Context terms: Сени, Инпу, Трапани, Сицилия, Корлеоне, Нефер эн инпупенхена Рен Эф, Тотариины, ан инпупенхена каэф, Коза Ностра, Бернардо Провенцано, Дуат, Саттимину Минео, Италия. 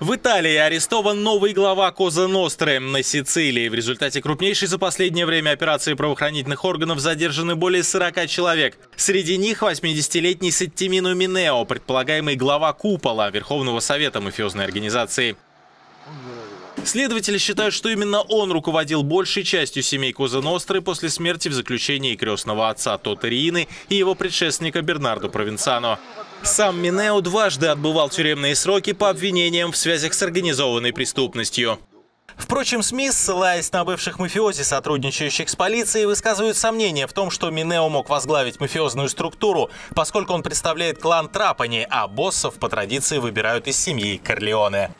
В Италии арестован новый глава Коза Ностры на Сицилии. В результате крупнейшей за последнее время операции правоохранительных органов задержаны более 40 человек. Среди них 80-летний Саттимину Минео, предполагаемый глава купола Верховного Совета мафиозной организации. Следователи считают, что именно он руководил большей частью семей Коза Ностры после смерти в заключении крестного отца Тотариины и его предшественника Бернардо Провенцано. Сам Минео дважды отбывал тюремные сроки по обвинениям в связях с организованной преступностью. Впрочем, СМИ, ссылаясь на бывших мафиози, сотрудничающих с полицией, высказывают сомнения в том, что Минео мог возглавить мафиозную структуру, поскольку он представляет клан Трапани, а боссов по традиции выбирают из семьи Корлеоне.